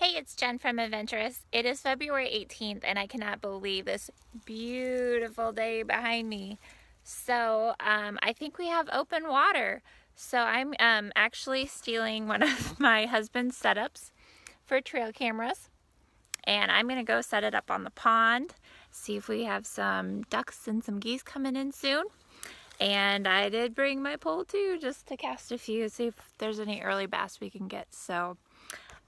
Hey, it's Jen from Adventurous. It is February 18th and I cannot believe this beautiful day behind me. So I think we have open water. So I'm actually stealing one of my husband's setups for trail cameras. And I'm gonna go set it up on the pond, see if we have some ducks and some geese coming in soon. And I did bring my pole too, just to cast a few, see if there's any early bass we can get. So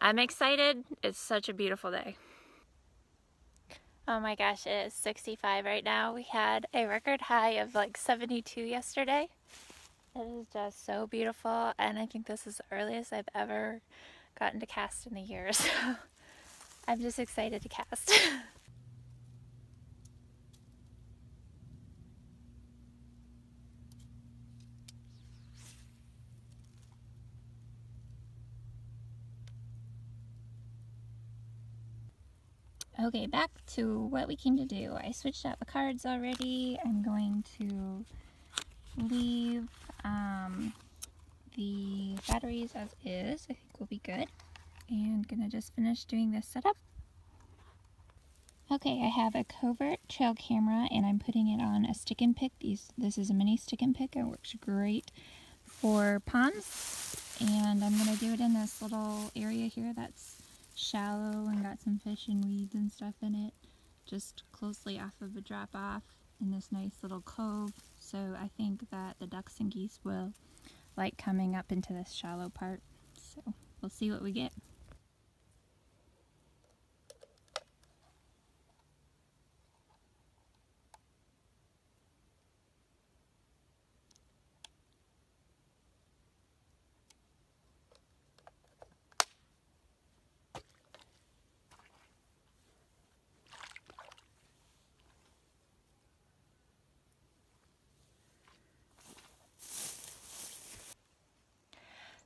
I'm excited. It's such a beautiful day. Oh my gosh, it is 65 right now. We had a record high of like 72 yesterday. It is just so beautiful, and I think this is the earliest I've ever gotten to cast in the year, so I'm just excited to cast. Okay, back to what we came to do. I switched out the cards already. I'm going to leave the batteries as is. I think we'll be good. And gonna just finish doing this setup. Okay, I have a Covert trail camera and I'm putting it on a Stic-N-Pic. This is a mini Stic-N-Pic. It works great for ponds. And I'm gonna do it in this little area here that's shallow and got some fish and weeds and stuff in it, just closely off of a drop off in this nice little cove. So I think that the ducks and geese will like coming up into this shallow part, so we'll see what we get.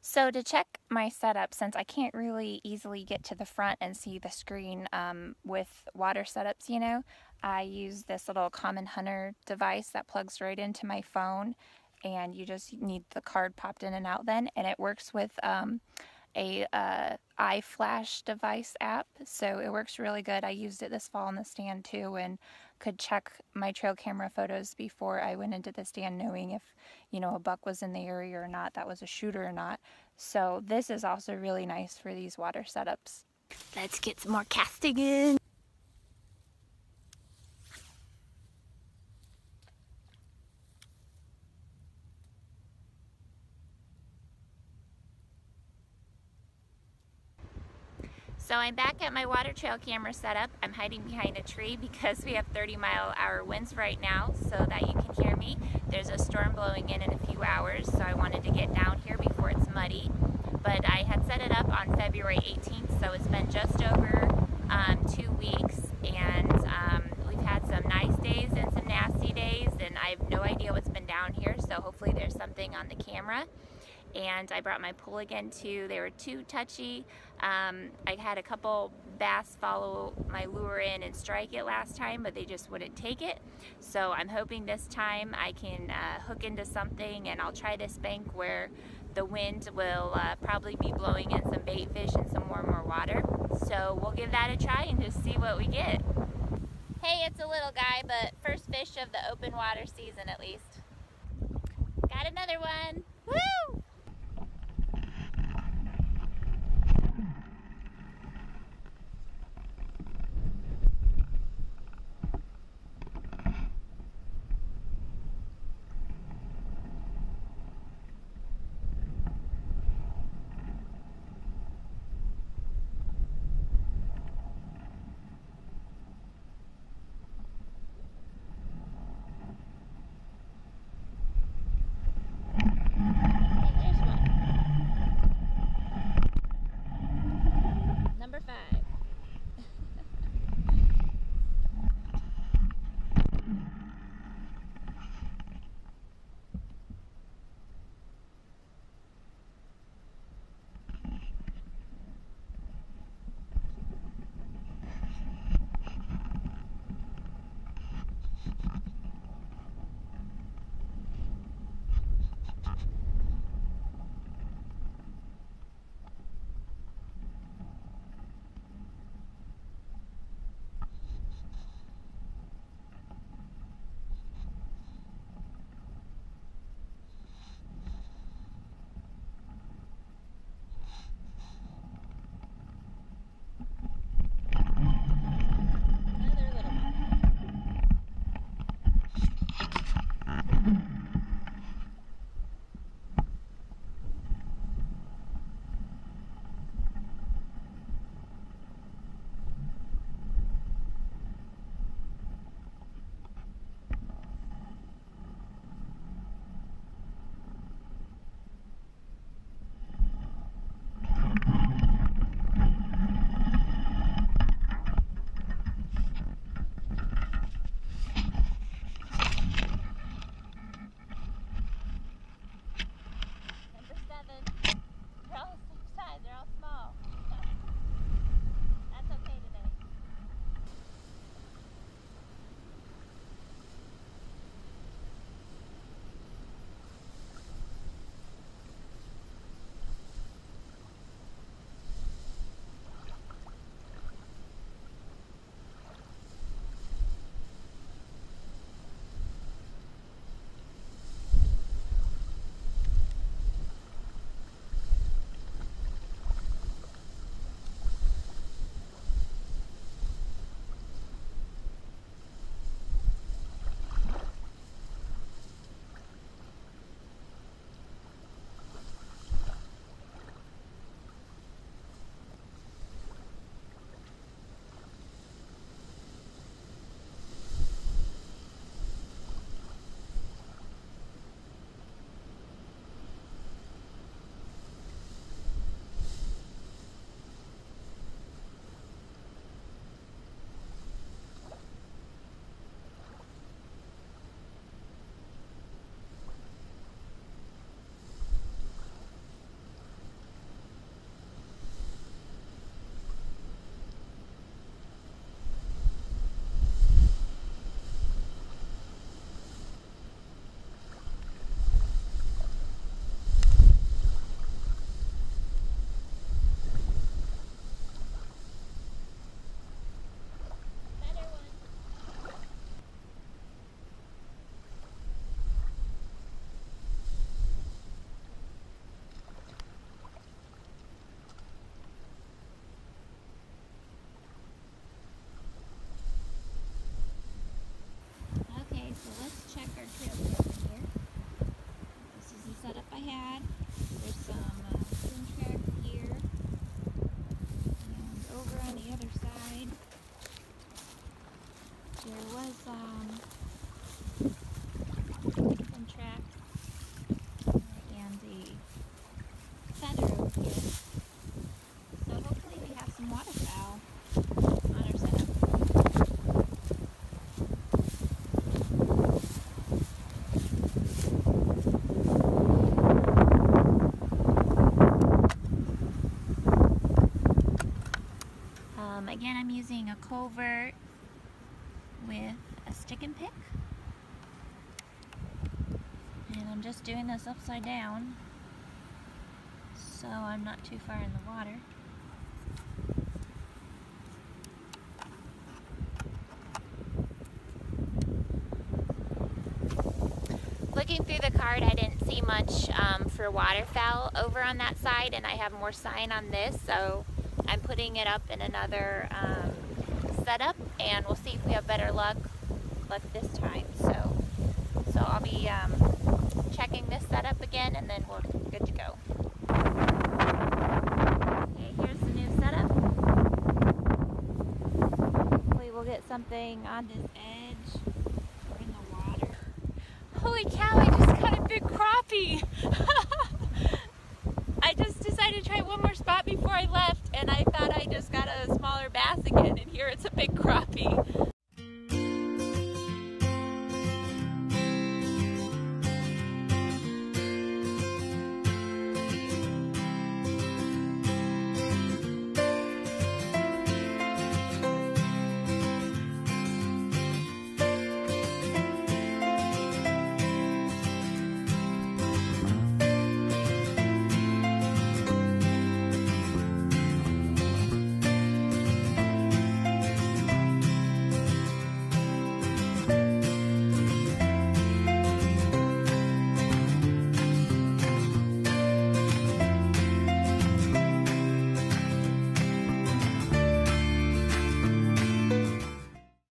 So to check my setup, since I can't really easily get to the front and see the screen with water setups, you know, I use this little Common Hunter device that plugs right into my phone, and you just need the card popped in and out then, and it works with a iFlash device app, so it works really good. I used it this fall in the stand too, and could check my trail camera photos before I went into the stand, knowing if, you know, a buck was in the area or not, that was a shooter or not. So this is also really nice for these water setups. Let's get some more casting in. So I'm back at my water trail camera setup. I'm hiding behind a tree because we have 30-mile-an-hour winds right now, so that you can hear me. There's a storm blowing in a few hours, so I wanted to get down here before it's muddy. But I had set it up on February 18th, so it's been just over 2 weeks, and we've had some nice days and some nasty days, and I have no idea what's been down here, so hopefully there's something on the camera. And I brought my pole again too. They were too touchy. I had a couple bass follow my lure in and strike it last time, but they just wouldn't take it. So I'm hoping this time I can hook into something, and I'll try this bank where the wind will probably be blowing in some bait fish and some warmer water. So we'll give that a try and just see what we get. Hey, it's a little guy, but first fish of the open water season at least. Got another one. Woo! Again, I'm using a Covert with a Stic-N-Pic. And I'm just doing this upside down so I'm not too far in the water. Looking through the card, I didn't see much for waterfowl over on that side, and I have more sign on this, so I'm putting it up in another setup, and we'll see if we have better luck this time. So I'll be checking this setup again, and then we're good to go. Okay, here's the new setup. We will get something on this edge. Holy cow, I just caught a big crappie! I just decided to try one more spot before I left, and I thought I just got a smaller bass again, and here it's a big crappie.